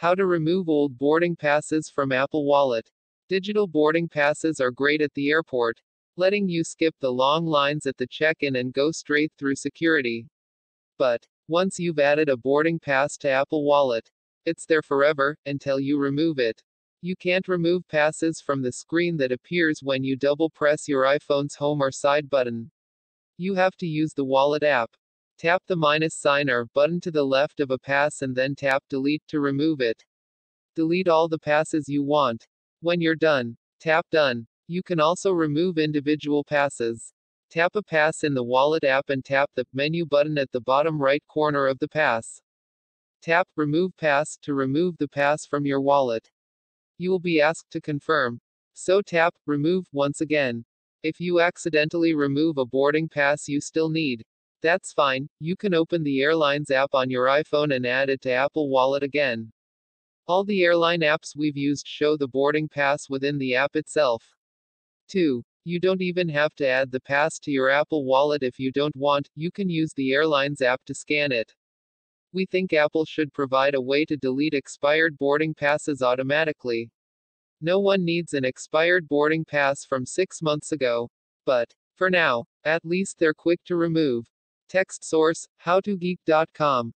How to remove old boarding passes from Apple Wallet. Digital boarding passes are great at the airport, letting you skip the long lines at the check-in and go straight through security. But once you've added a boarding pass to Apple Wallet, it's there forever, until you remove it. You can't remove passes from the screen that appears when you double-press your iPhone's home or side button. You have to use the Wallet app. Tap the # or button to the left of a pass and then tap delete to remove it. Delete all the passes you want. When you're done, tap done. You can also remove individual passes. Tap a pass in the Wallet app and tap the menu button at the bottom right corner of the pass. Tap remove pass to remove the pass from your wallet. You will be asked to confirm. So tap remove once again. If you accidentally remove a boarding pass you still need, that's fine, you can open the Airlines app on your iPhone and add it to Apple Wallet again. All the airline apps we've used show the boarding pass within the app itself. 2. You don't even have to add the pass to your Apple Wallet if you don't want, you can use the Airlines app to scan it. We think Apple should provide a way to delete expired boarding passes automatically. No one needs an expired boarding pass from 6 months ago. But, for now, at least they're quick to remove. Text source: howtogeek.com.